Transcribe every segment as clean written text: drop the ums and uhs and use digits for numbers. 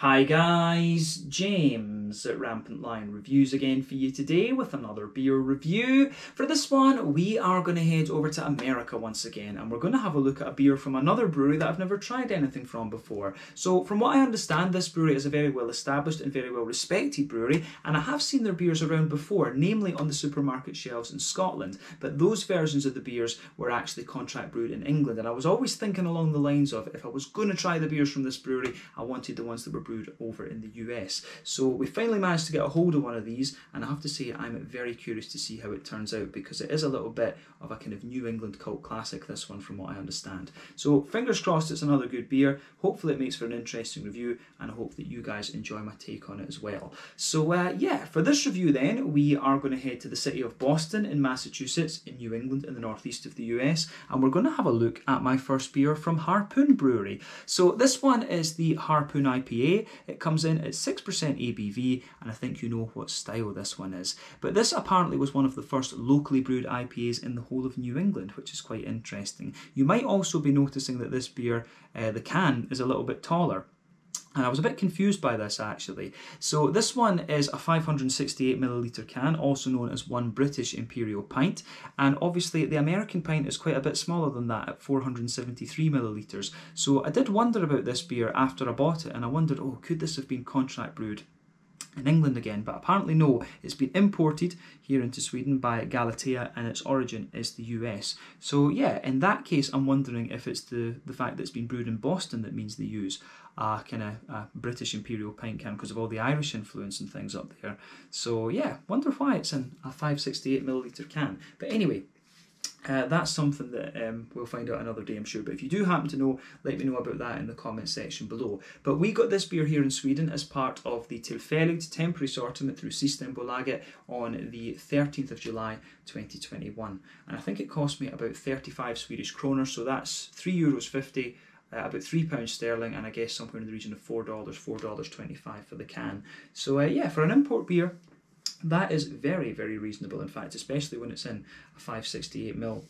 Hi guys, James at Rampant Lion Reviews again for you today with another beer review. For this one, we are going to head over to America once again, and we're going to have a look at a beer from another brewery that I've never tried anything from before. So from what I understand, this brewery is a very well established and very well respected brewery, and I have seen their beers around before, namely on the supermarket shelves in Scotland, but those versions of the beers were actually contract brewed in England. And I was always thinking along the lines of, if I was going to try the beers from this brewery, I wanted the ones that were brewed over in the US. So we finally managed to get a hold of one of these, and I have to say I'm very curious to see how it turns out, because it is a little bit of a kind of New England cult classic, this one, from what I understand. So fingers crossed it's another good beer. Hopefully it makes for an interesting review, and I hope that you guys enjoy my take on it as well. So yeah, for this review then, we are going to head to the city of Boston in Massachusetts in New England in the northeast of the US, and we're going to have a look at my first beer from Harpoon Brewery. So this one is the Harpoon IPA. It comes in at 6% ABV, and I think you know what style this one is. But this apparently was one of the first locally brewed IPAs in the whole of New England, which is quite interesting. You might also be noticing that this beer, the can, is a little bit taller. And I was a bit confused by this actually. So this one is a 568 milliliter can, also known as one British Imperial pint. And obviously the American pint is quite a bit smaller than that at 473 milliliters. So I did wonder about this beer after I bought it, and I wondered, oh, could this have been contract brewed in England again? But apparently no, it's been imported here into Sweden by Galatea, and its origin is the US. So yeah, in that case I'm wondering if it's the fact that it's been brewed in Boston that means they use a kind of British Imperial pint can, because of all the Irish influence and things up there. So yeah, wonder why it's in a 568 milliliter can. But anyway, that's something that we'll find out another day, I'm sure. But if you do happen to know, let me know about that in the comment section below. But we got this beer here in Sweden as part of the Tillfälligt temporary sortiment through Systembolaget on the 13th of July 2021. And I think it cost me about 35 Swedish kronor, so that's €3.50. About £3 sterling, and I guess somewhere in the region of $4.25 for the can. So yeah, for an import beer, that is very, very reasonable, in fact, especially when it's in a 568ml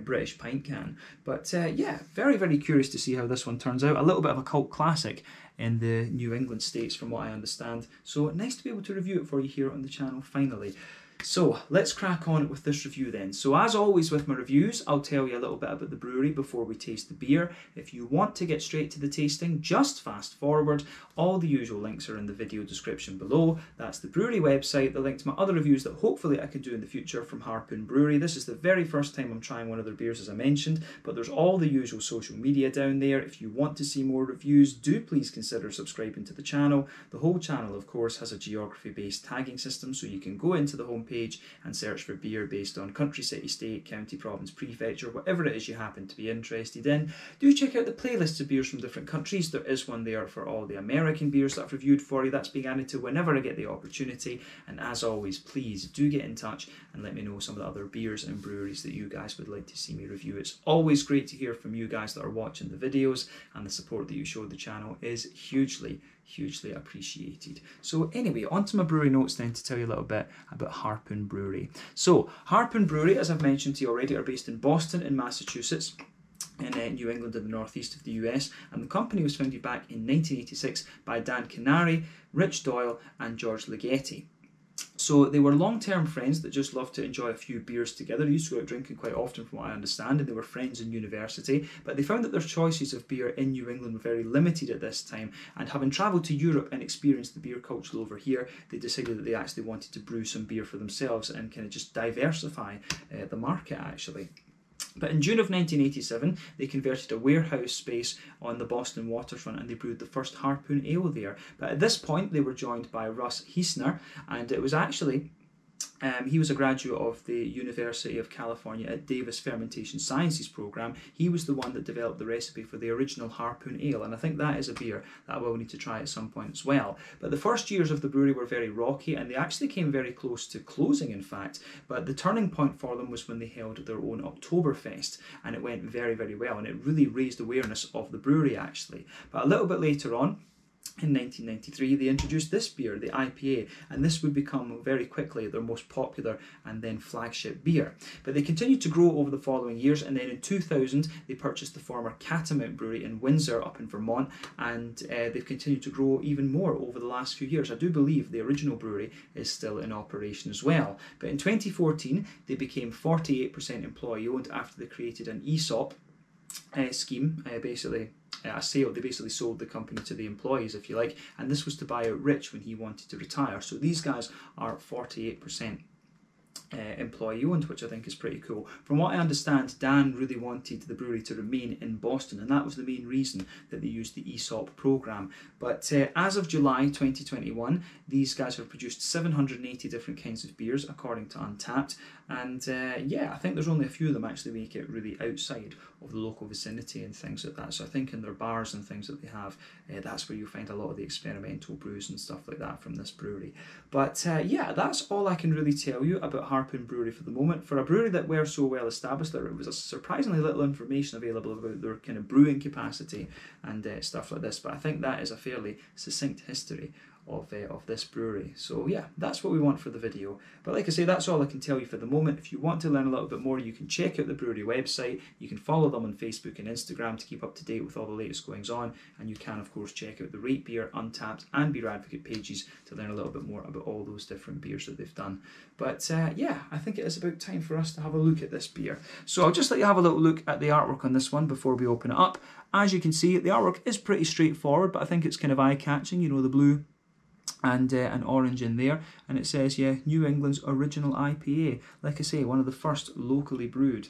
British pint can. But yeah, very, very curious to see how this one turns out. A little bit of a cult classic in the New England states, from what I understand. So nice to be able to review it for you here on the channel, finally. So let's crack on with this review then. So as always with my reviews, I'll tell you a little bit about the brewery before we taste the beer. If you want to get straight to the tasting, just fast forward. All the usual links are in the video description below. That's the brewery website, the link to my other reviews that hopefully I can do in the future from Harpoon Brewery. This is the very first time I'm trying one of their beers, as I mentioned, but there's all the usual social media down there. If you want to see more reviews, do please consider subscribing to the channel. The whole channel, of course, has a geography-based tagging system, so you can go into the homepage and search for beer based on country, city, state, county, province, prefecture, whatever it is you happen to be interested in. Do check out the playlists of beers from different countries. There is one there for all the American beers that I've reviewed for you. That's being added to whenever I get the opportunity. And as always, please do get in touch and let me know some of the other beers and breweries that you guys would like to see me review. It's always great to hear from you guys that are watching the videos, and the support that you show the channel is hugely appreciated. So anyway, onto my brewery notes then, to tell you a little bit about Harpoon Brewery. So Harpoon Brewery, as I've mentioned to you already, are based in Boston in Massachusetts, in New England in the northeast of the US, and the company was founded back in 1986 by Dan Canari, Rich Doyle and György Ligeti. So they were long-term friends that just loved to enjoy a few beers together. They used to go out drinking quite often, from what I understand, and they were friends in university. But they found that their choices of beer in New England were very limited at this time, and having travelled to Europe and experienced the beer culture over here, they decided that they actually wanted to brew some beer for themselves and kind of just diversify the market, actually. But in June of 1987, they converted a warehouse space on the Boston waterfront, and they brewed the first Harpoon Ale there. But at this point, they were joined by Russ Heisner, and it was actually... he was a graduate of the University of California at Davis Fermentation Sciences program. He was the one that developed the recipe for the original Harpoon Ale, and I think that is a beer that I will need to try at some point as well. But the first years of the brewery were very rocky, and they actually came very close to closing, in fact. But the turning point for them was when they held their own Oktoberfest, and it went very, very well, and it really raised awareness of the brewery, actually. But a little bit later on, In 1993, they introduced this beer, the IPA, and this would become very quickly their most popular and then flagship beer. But they continued to grow over the following years, and then in 2000, they purchased the former Catamount Brewery in Windsor up in Vermont, and they've continued to grow even more over the last few years. I do believe the original brewery is still in operation as well. But in 2014, they became 48% employee-owned after they created an ESOP scheme, basically. A sale, they basically sold the company to the employees, if you like, and this was to buy out Rich when he wanted to retire. So these guys are 48% employee owned, which I think is pretty cool. From what I understand, Dan really wanted the brewery to remain in Boston, and that was the main reason that they used the ESOP program. But as of July 2021, these guys have produced 780 different kinds of beers according to Untappd, and yeah, I think there's only a few of them actually make it really outside of the local vicinity and things like that. So I think in their bars and things that they have, that's where you'll find a lot of the experimental brews and stuff like that from this brewery. But yeah, that's all I can really tell you about Harpoon Brewery for the moment. For a brewery that were so well established, there was a surprisingly little information available about their kind of brewing capacity and stuff like this, but I think that is a fairly succinct history of this brewery. So yeah, that's what we want for the video. But like I say, that's all I can tell you for the moment. If you want to learn a little bit more, you can check out the brewery website, you can follow them on Facebook and Instagram to keep up to date with all the latest goings on, and you can of course check out the Rate Beer, Untappd and Beer Advocate pages to learn a little bit more about all those different beers that they've done. But yeah, I think it is about time for us to have a look at this beer. So I'll just let you have a little look at the artwork on this one before we open it up. As you can see, the artwork is pretty straightforward, but I think it's kind of eye-catching, you know, the blue and an orange in there, and it says, yeah, New England's original IPA. Like I say, one of the first locally brewed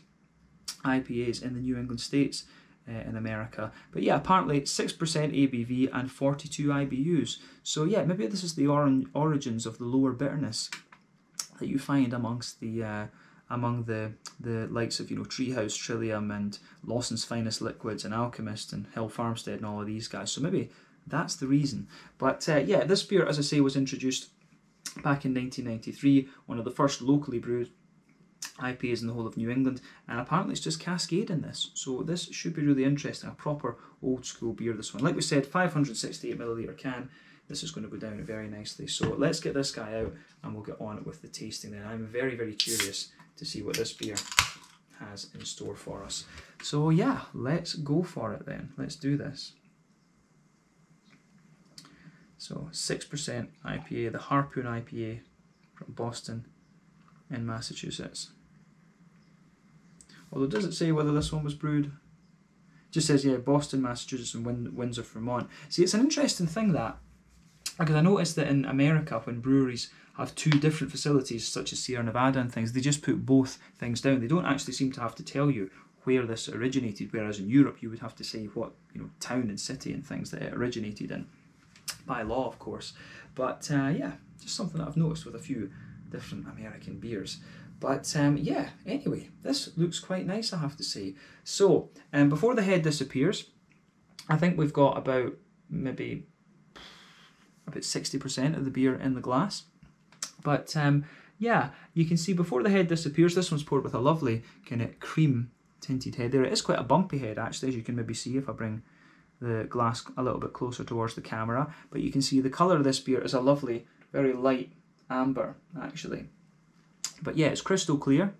IPAs in the New England states in America. But yeah, apparently 6% ABV and 42 IBUs. So yeah, maybe this is the origins of the lower bitterness that you find amongst the among the likes of, you know, Treehouse, Trillium and Lawson's Finest Liquids and Alchemist and Hill Farmstead and all of these guys. So maybe that's the reason. But yeah, this beer, as I say, was introduced back in 1993, one of the first locally brewed IPAs in the whole of New England, and apparently it's just cascading this, so this should be really interesting, a proper old school beer, this one. Like we said, 568 ml can. This is going to go down very nicely, so let's get this guy out and we'll get on with the tasting then. I'm very, very curious to see what this beer has in store for us. So yeah, let's go for it then. Let's do this. So 6% IPA, the Harpoon IPA from Boston in Massachusetts. Although it doesn't say whether this one was brewed. It just says, yeah, Boston, Massachusetts and Windsor, Vermont. See, it's an interesting thing that, because I noticed that in America when breweries have two different facilities such as Sierra Nevada and things, they just put both things down. They don't actually seem to have to tell you where this originated, whereas in Europe you would have to say what, you know, town and city and things that it originated in. By law, of course. But yeah, just something that I've noticed with a few different American beers. But yeah, anyway, this looks quite nice, I have to say. So before the head disappears, I think we've got about maybe about 60% of the beer in the glass. But yeah, you can see before the head disappears, this one's poured with a lovely kind of cream tinted head there. It is quite a bumpy head actually, as you can maybe see if I bring the glass a little bit closer towards the camera, but you can see the colour of this beer is a lovely, very light amber actually. But yeah, it's crystal clear,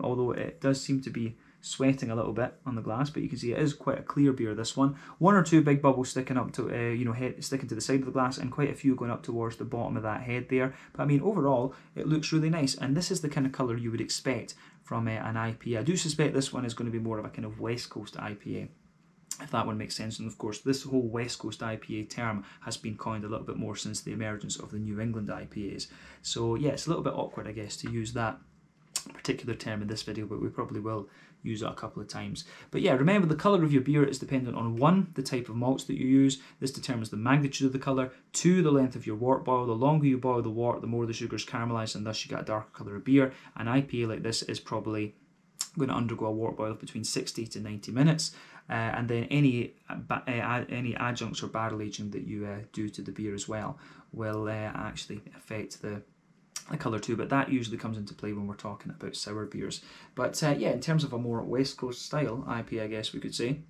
although it does seem to be sweating a little bit on the glass, but you can see it is quite a clear beer, this one. One or two big bubbles sticking up to, you know, head sticking to the side of the glass, and quite a few going up towards the bottom of that head there. But I mean, overall, it looks really nice, and this is the kind of colour you would expect from an IPA. I do suspect this one is going to be more of a kind of West Coast IPA, if that one makes sense. And of course, this whole West Coast IPA term has been coined a little bit more since the emergence of the New England IPAs. So yeah, it's a little bit awkward, I guess, to use that particular term in this video, but we probably will use it a couple of times. But yeah, remember, the colour of your beer is dependent on 1, the type of malts that you use. This determines the magnitude of the colour. 2, the length of your wort boil. The longer you boil the wort, the more the sugars caramelise, and thus you get a darker colour of beer. An IPA like this is probably going to undergo a wort boil of between 60 to 90 minutes. And then any adjuncts or barrel aging that you do to the beer as well will actually affect the colour too, but that usually comes into play when we're talking about sour beers. But yeah, in terms of a more West Coast style IPA, I guess we could say,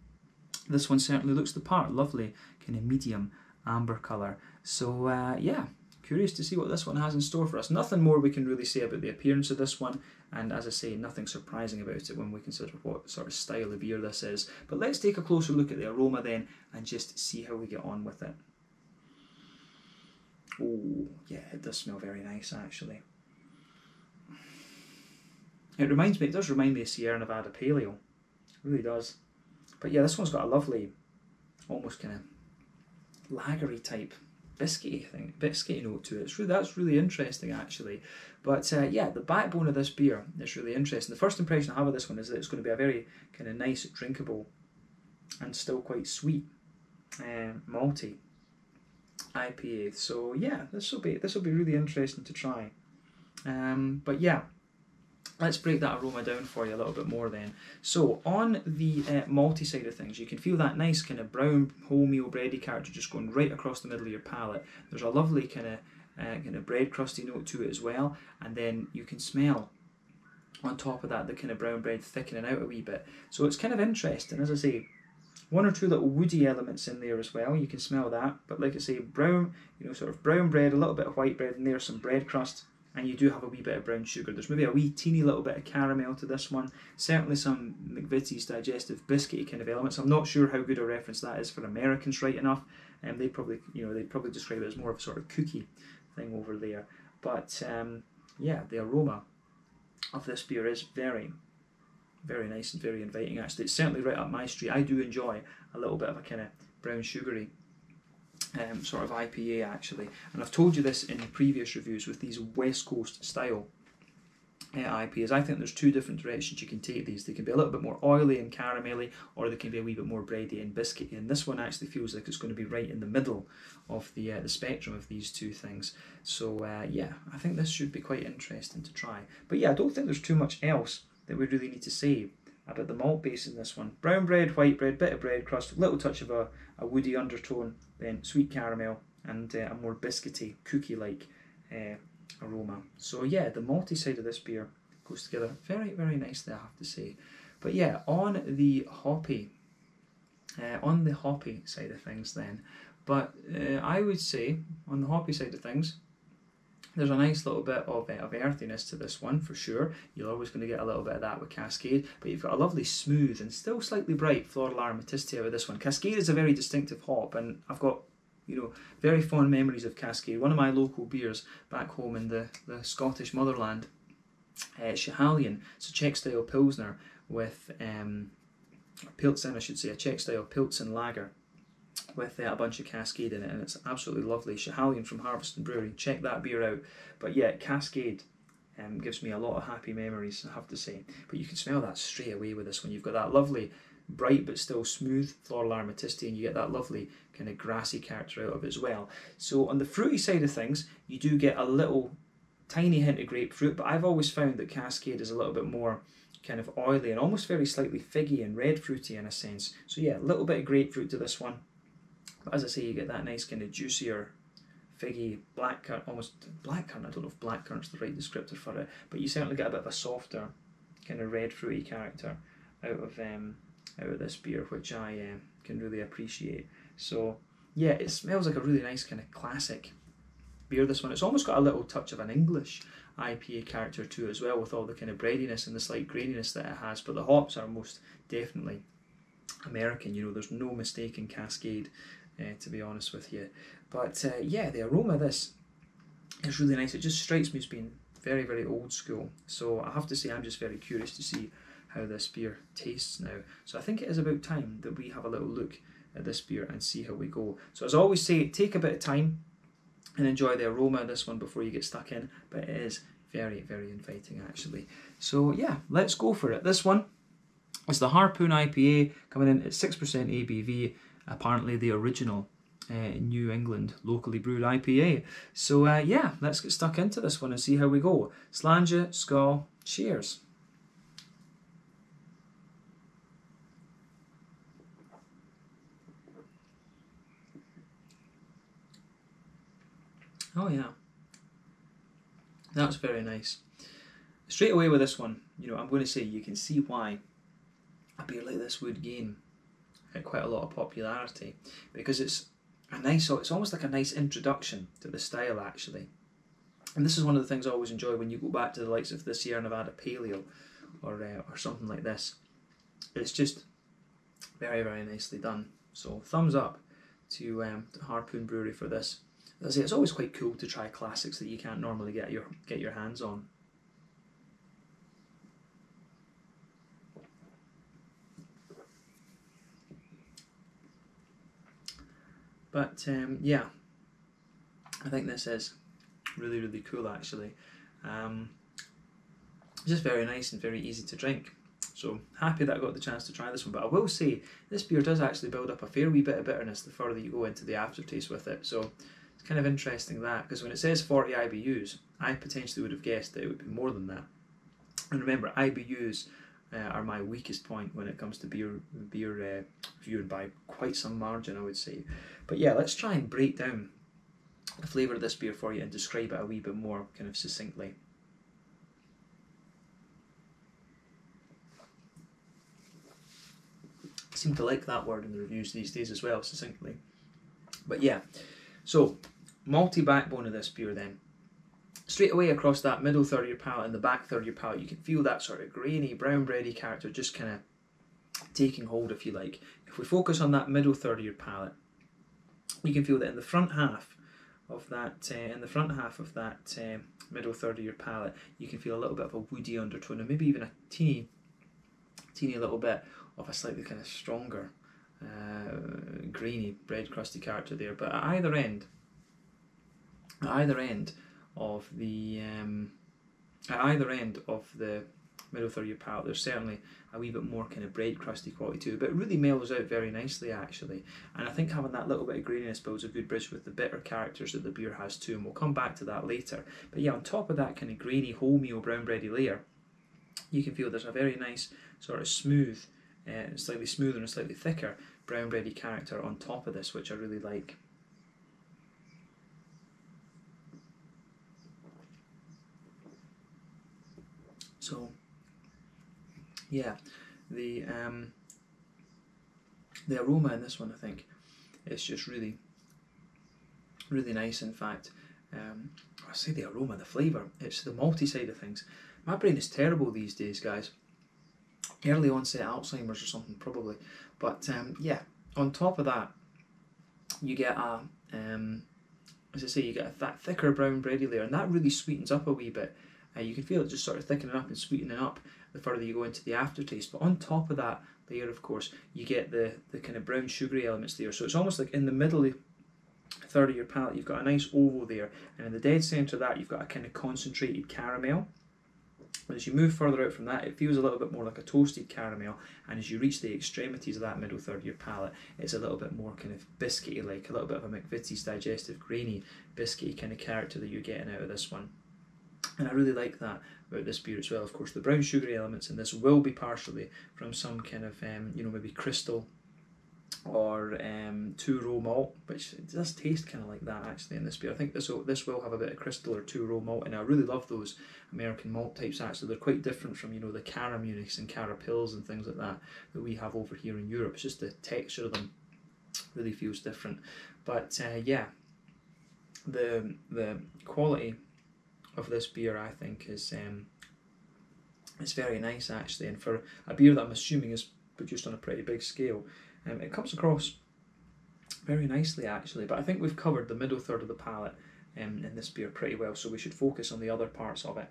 this one certainly looks the part. Lovely kind of medium amber colour. So yeah, curious to see what this one has in store for us. Nothing more we can really say about the appearance of this one, and as I say, nothing surprising about it when we consider what sort of style of beer this is. But let's take a closer look at the aroma then and just see how we get on with it. Oh yeah, it does smell very nice actually. It reminds me, it does remind me of Sierra Nevada Pale Ale. It really does. But yeah, this one's got a lovely, almost kind of lagery type, biscuity thing, biscuity note to it. It's really, that's really interesting actually. But yeah, the backbone of this beer is really interesting. The first impression I have of this one is that it's going to be a very kind of nice, drinkable, and still quite sweet, malty IPA. So yeah, this will be really interesting to try. But yeah. Let's break that aroma down for you a little bit more then. So on the malty side of things, you can feel that nice kind of brown wholemeal bready character just going right across the middle of your palate. There's a lovely kind of bread crusty note to it as well, and then you can smell on top of that the kind of brown bread thickening out a wee bit. So it's kind of interesting, as I say. One or two little woody elements in there as well, you can smell that. But like I say, brown, you know, sort of brown bread, a little bit of white bread in there, some bread crust. And you do have a wee bit of brown sugar. There's maybe a wee teeny little bit of caramel to this one. Certainly some McVitie's digestive biscuity kind of elements. I'm not sure how good a reference that is for Americans, right enough. And they probably, you know, they probably describe it as more of a sort of cookie thing over there. But yeah, the aroma of this beer is very, very nice and very inviting. Actually, it's certainly right up my street. I do enjoy a little bit of a kind of brown sugary sort of IPA actually, and I've told you this in previous reviews with these West Coast style IPAs. I think there's two different directions you can take these. They can be a little bit more oily and caramelly, or they can be a wee bit more bready and biscuity, and this one actually feels like it's going to be right in the middle of the spectrum of these two things. So yeah, I think this should be quite interesting to try. But yeah, I don't think there's too much else that we really need to say about the malt base in this one. Brown bread, white bread, bit of bread crust, little touch of a woody undertone, then sweet caramel, and a more biscuity, cookie-like aroma. So yeah, the malty side of this beer goes together very, very nicely, I have to say. But yeah, on the hoppy side of things then. But I would say on the hoppy side of things, there's a nice little bit of earthiness to this one, for sure. You're always going to get a little bit of that with Cascade, but you've got a lovely smooth and still slightly bright floral aromaticity with this one. Cascade is a very distinctive hop, and I've got, you know, very fond memories of Cascade. One of my local beers back home in the Scottish motherland, Schiehallion, so Czech-style Pilsner with, Pilsen, I should say, a Czech-style Pilsen lager, with a bunch of Cascade in it, and it's absolutely lovely. Schiehallion from Harvest and Brewery, check that beer out. But yeah, Cascade gives me a lot of happy memories, I have to say. But you can smell that straight away with this one. You've got that lovely bright but still smooth floral aromaticity, and you get that lovely kind of grassy character out of it as well. So on the fruity side of things, you do get a little tiny hint of grapefruit, but I've always found that Cascade is a little bit more kind of oily and almost very slightly figgy and red fruity in a sense. So yeah, a little bit of grapefruit to this one. But as I say, you get that nice kind of juicier, figgy, blackcurrant, almost blackcurrant. I don't know if blackcurrant's the right descriptor for it, but you certainly get a bit of a softer, kind of red fruity character out of this beer, which I can really appreciate. So yeah, it smells like a really nice kind of classic beer, this one. It's almost got a little touch of an English IPA character to it as well, with all the kind of breadiness and the slight graininess that it has. But the hops are most definitely American. You know, there's no mistaking Cascade. To be honest with you. But yeah, the aroma of this is really nice. It just strikes me as being very, very old school. So I have to say, I'm just very curious to see how this beer tastes now. So I think it is about time that we have a little look at this beer and see how we go. So as I always say, take a bit of time and enjoy the aroma of this one before you get stuck in, but it is very, very inviting actually. So yeah, let's go for it. This one is the Harpoon IPA, coming in at 6% ABV. Apparently the original New England locally brewed IPA. So yeah, let's get stuck into this one and see how we go. Sláinte, skål, cheers. Oh yeah, that's very nice. Straight away with this one, you know, I'm going to say you can see why a beer like this would gain quite a lot of popularity, because it's a nice, so it's almost like a nice introduction to the style actually. And this is one of the things I always enjoy when you go back to the likes of the Sierra Nevada Pale Ale or something like this. It's just very, very nicely done. So thumbs up to Harpoon Brewery for this. As I say, it's always quite cool to try classics that you can't normally get your hands on. But yeah, I think this is really, really cool actually. Just very nice and very easy to drink. So happy that I got the chance to try this one, but I will say this beer does actually build up a fair wee bit of bitterness the further you go into the aftertaste with it. So it's kind of interesting that, because when it says 40 IBUs, I potentially would have guessed that it would be more than that. And remember, IBUs are my weakest point when it comes to beer reviewing by quite some margin, I would say. But yeah, let's try and break down the flavour of this beer for you and describe it a wee bit more kind of succinctly. I seem to like that word in the reviews these days as well, succinctly. But yeah, so malty backbone of this beer then. Straight away across that middle third of your palate and the back third of your palate, you can feel that sort of grainy, brown bready character just kind of taking hold, if you like. If we focus on that middle third of your palate, you can feel that in the front half of that, middle third of your palate, you can feel a little bit of a woody undertone, and maybe even a teeny little bit of a slightly kind of stronger, grainy, bread crusty character there. But at either end, at either end of the middle third of your palate, there's certainly a wee bit more kind of bread crusty quality to it, but it really mellows out very nicely actually. And I think having that little bit of graininess builds a good bridge with the bitter characters that the beer has too, and we'll come back to that later. But yeah, on top of that kind of grainy wholemeal brown bready layer, you can feel there's a very nice sort of smooth, slightly smoother and slightly thicker brown bready character on top of this, which I really like. So yeah, the aroma in this one, I think, is just really, really nice. In fact, I say the aroma, the flavour, it's the malty side of things. My brain is terrible these days, guys. Early onset Alzheimer's or something probably. But yeah, on top of that, you get a, as I say, you get that thicker brown bready layer, and that really sweetens up a wee bit. You can feel it just sort of thickening up and sweetening up the further you go into the aftertaste. But on top of that layer, of course, you get the kind of brown sugary elements there. So it's almost like in the middle third of your palate, you've got a nice oval there. And in the dead centre of that, you've got a kind of concentrated caramel. But as you move further out from that, it feels a little bit more like a toasted caramel. And as you reach the extremities of that middle third of your palate, it's a little bit more kind of biscuity-like, a little bit of a McVitie's Digestive, grainy, biscuity kind of character that you're getting out of this one. And I really like that about this beer as well. Of course, the brown sugary elements in this will be partially from some kind of, you know, maybe crystal or 2-row malt, which it does taste kind of like that actually in this beer. I think this will have a bit of crystal or 2-row malt, and I really love those American malt types actually. They're quite different from, you know, the Cara Munichs and Cara Pils and things like that that we have over here in Europe. It's just the texture of them really feels different. But yeah, the quality of this beer, I think, is it's very nice actually, and for a beer that I'm assuming is produced on a pretty big scale, it comes across very nicely actually. But I think we've covered the middle third of the palate in this beer pretty well, so we should focus on the other parts of it.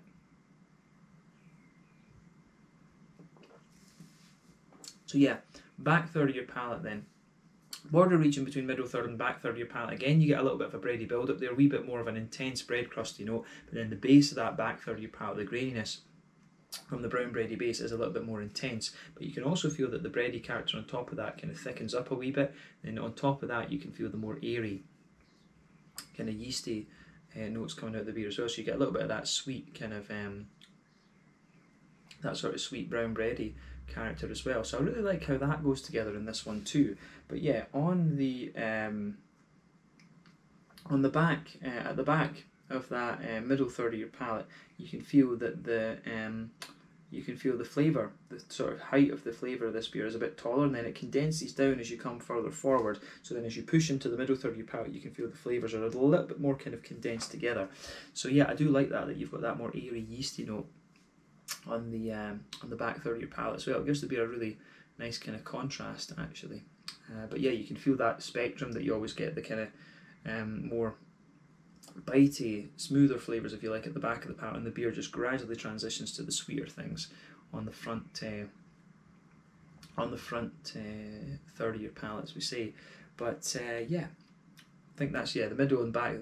So yeah, back third of your palate then. Border region between middle third and back third of your palate, again you get a little bit of a bready build up there, a wee bit more of an intense bread crusty note, but then the base of that back third of your palate, the graininess from the brown bready base is a little bit more intense, but you can also feel that the bready character on top of that kind of thickens up a wee bit, and on top of that you can feel the more airy, kind of yeasty notes coming out of the beer as well, so you get a little bit of that sweet kind of, that sort of sweet brown bready character as well. So I really like how that goes together in this one too. But yeah, on the back, at the back of that middle third of your palate, you can feel that you can feel the flavour, the sort of height of the flavour of this beer is a bit taller, and then it condenses down as you come further forward. So then as you push into the middle third of your palate, you can feel the flavours are a little bit more kind of condensed together. So yeah, I do like that, that you've got that more airy, yeasty note on the back third of your palate as well. It gives the beer a really nice kind of contrast, actually. But yeah, you can feel that spectrum that you always get, the kind of more bitey, smoother flavours, if you like, at the back of the palate, and the beer just gradually transitions to the sweeter things on the front third of your palate, as we say. But yeah, I think that's, yeah, the middle and back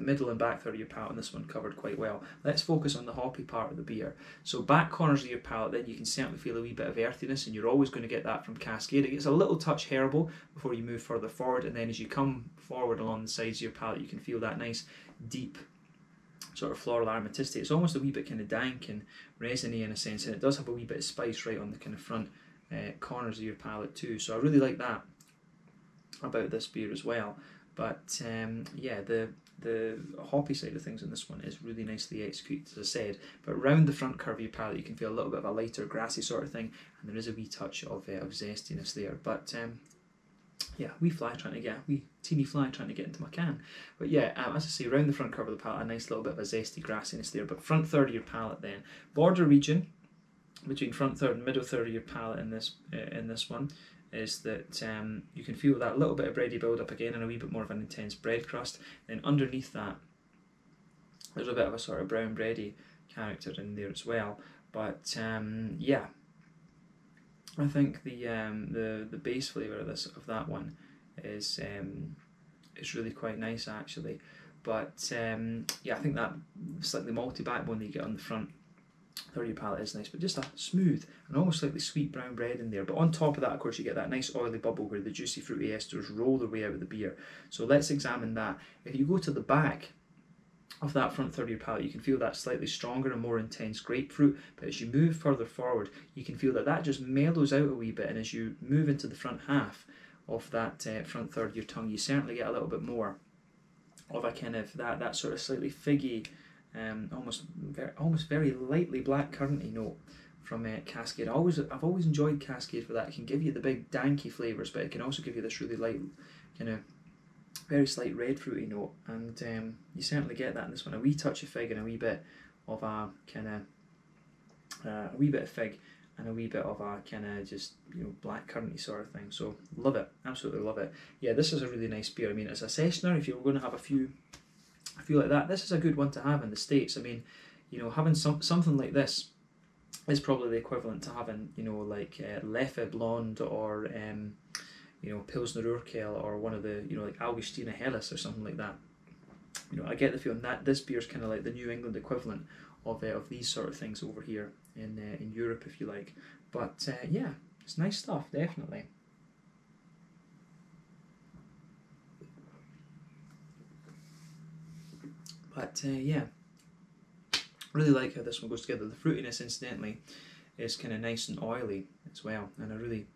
third of your palate, and this one covered quite well. Let's focus on the hoppy part of the beer. So back corners of your palate, then you can certainly feel a wee bit of earthiness, and you're always going to get that from Cascade. It gets a little touch herbal before you move further forward, and then as you come forward along the sides of your palate, you can feel that nice deep sort of floral aromaticity. It's almost a wee bit kind of dank and resiny in a sense, and it does have a wee bit of spice right on the kind of front corners of your palate too. So I really like that about this beer as well. But yeah, the hoppy side of things in this one is really nicely executed, as I said. But around the front curve of your palate, you can feel a little bit of a lighter grassy sort of thing, and there is a wee touch of zestiness there. But yeah, wee teeny fly trying to get into my can. But yeah, as I say, around the front curve of the palate, a nice little bit of a zesty grassiness there. But front third of your palate then, border region between front third and middle third of your palate in this one, is that you can feel that little bit of bready build up again, and a wee bit more of an intense bread crust. Then underneath that, there's a bit of a sort of brown bready character in there as well. But yeah, I think the base flavour of that one is really quite nice, actually. But yeah, I think that slightly malty backbone that you get on the front third of your palate is nice, but just a smooth and almost slightly sweet brown bread in there. But on top of that, of course, you get that nice oily bubble where the juicy fruity esters roll their way out of the beer. So let's examine that. If you go to the back of that front third of your palate, you can feel that slightly stronger and more intense grapefruit, but as you move further forward, you can feel that that just mellows out a wee bit, and as you move into the front half of that front third of your tongue, you certainly get a little bit more of a kind of that sort of slightly figgy, almost very lightly blackcurranty note from Cascade. I've always enjoyed Cascade for that. It can give you the big danky flavours, but it can also give you this really light, kind of very slight red fruity note, and you certainly get that in this one. A wee touch of fig and a wee bit of a kind of a wee bit of fig and a wee bit of a kind of just, you know, blackcurranty sort of thing. So love it, absolutely love it. Yeah, this is a really nice beer. I mean, as a sessioner, if you're going to have a few like that, this is a good one to have in the States. I mean, you know, having something like this is probably the equivalent to having, you know, like Leffe Blonde or you know, Pilsner Urquell, or one of the, you know, like Augustina Helles or something like that. You know, I get the feeling that this beer is kind of like the New England equivalent of these sort of things over here in Europe, if you like. But yeah, it's nice stuff, definitely. But yeah, really like how this one goes together. The fruitiness, incidentally, is kind of nice and oily as well, and I really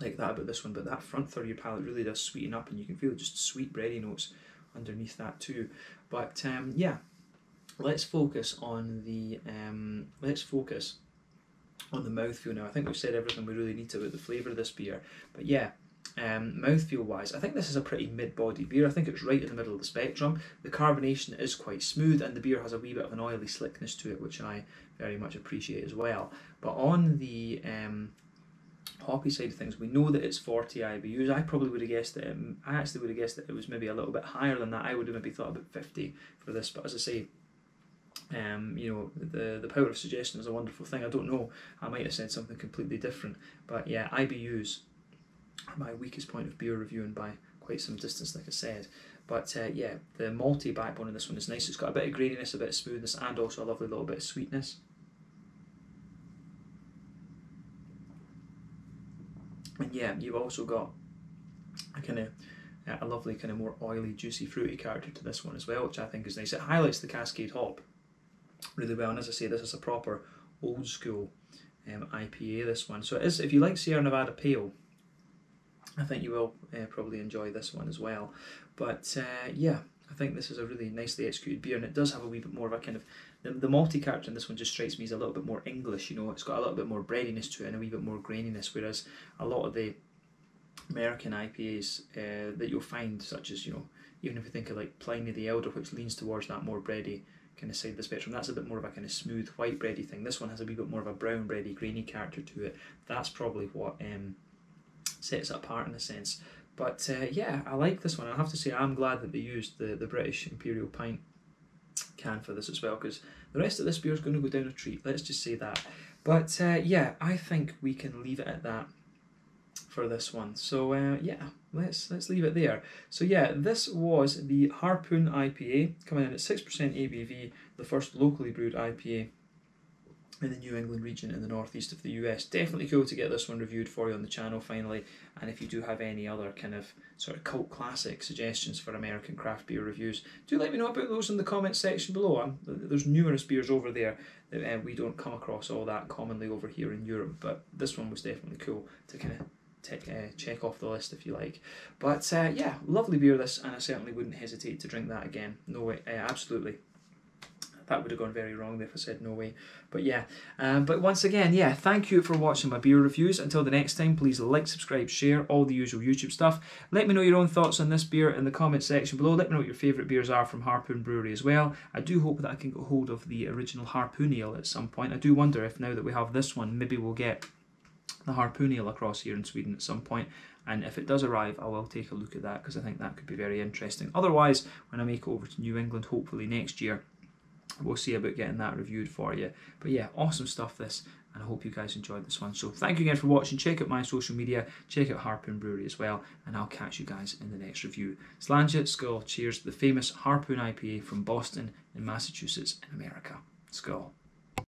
like that about this one. But that front third of your palate really does sweeten up, and you can feel just sweet bready notes underneath that too. But yeah, let's focus on the mouthfeel now. I think we've said everything we really need to about the flavour of this beer. But yeah, mouthfeel wise, I think this is a pretty mid-body beer. I think it's right in the middle of the spectrum. The carbonation is quite smooth, and the beer has a wee bit of an oily slickness to it, which I very much appreciate as well. But on the hoppy side of things, we know that it's 40 IBUs. I probably would have guessed that it was maybe a little bit higher than that. I would have maybe thought about 50 for this, but as I say, you know, the power of suggestion is a wonderful thing. I don't know, I might have said something completely different. But yeah, IBUs are my weakest point of beer reviewing by quite some distance, like I said. But yeah, the malty backbone in this one is nice. It's got a bit of graininess, a bit of smoothness, and also a lovely little bit of sweetness. And yeah, you've also got a kind of a lovely kind of more oily, juicy, fruity character to this one as well, which I think is nice. It highlights the Cascade hop really well, and as I say, this is a proper old school IPA, this one. So it is, if you like Sierra Nevada Pale, I think you will probably enjoy this one as well. But yeah, I think this is a really nicely executed beer, and it does have a wee bit more of a kind of, the malty character in this one just strikes me as a little bit more English, you know, it's got a little bit more breadiness to it and a wee bit more graininess, whereas a lot of the American IPAs that you'll find, such as, you know, even if you think of like Pliny the Elder, which leans towards that more bready kind of side of the spectrum, that's a bit more of a kind of smooth white bready thing. This one has a wee bit more of a brown bready grainy character to it. That's probably what sets it apart in a sense. But yeah, I like this one. I have to say I'm glad that they used the British Imperial Pint can for this as well, because the rest of this beer is going to go down a treat, let's just say that. But yeah, I think we can leave it at that for this one. So yeah, let's leave it there. So yeah, this was the Harpoon IPA, coming in at 6% ABV, the first locally brewed IPA in the New England region in the northeast of the US. Definitely cool to get this one reviewed for you on the channel finally, and if you do have any other kind of sort of cult classic suggestions for American craft beer reviews, do let me know about those in the comments section below. There's numerous beers over there that we don't come across all that commonly over here in Europe, but this one was definitely cool to kind of check off the list, if you like. But yeah, lovely beer this, and I certainly wouldn't hesitate to drink that again. No way, absolutely. That would have gone very wrong there if I said no way. But yeah, but once again, yeah, thank you for watching my beer reviews. Until the next time, please like, subscribe, share, all the usual YouTube stuff. Let me know your own thoughts on this beer in the comments section below. Let me know what your favourite beers are from Harpoon Brewery as well. I do hope that I can get hold of the original Harpoon Ale at some point. I do wonder if now that we have this one, maybe we'll get the Harpoon Ale across here in Sweden at some point, and if it does arrive I will take a look at that, because I think that could be very interesting. Otherwise, when I make it over to New England hopefully next year, we'll see about getting that reviewed for you. But yeah, awesome stuff this, and I hope you guys enjoyed this one. So thank you again for watching. Check out my social media, check out Harpoon Brewery as well, and I'll catch you guys in the next review. Sláinte, skål, cheers to the famous Harpoon IPA from Boston in Massachusetts in America. Skål.